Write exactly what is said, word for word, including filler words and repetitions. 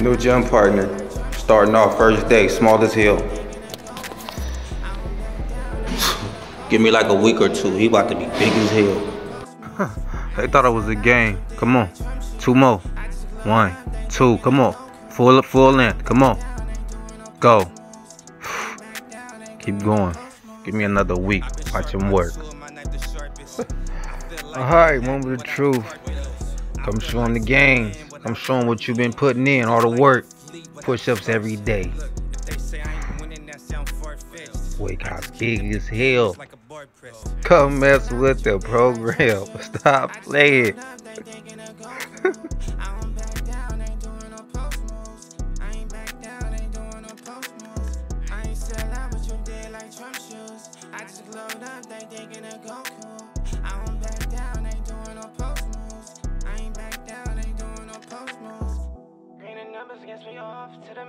New gym partner, starting off first day, small as hell. Give me like a week or two, he about to be big as hell. They thought it was a game. Come on, two more. One, two, come on. Full, full length, come on. Go. Keep going. Give me another week, watch him work. Alright, moment of truth. Come show him the game. I'm showing what you've been putting in, all the work, push-ups every day. Wake how big as hell. Come mess with the program. Stop playing. Gets me off to the man.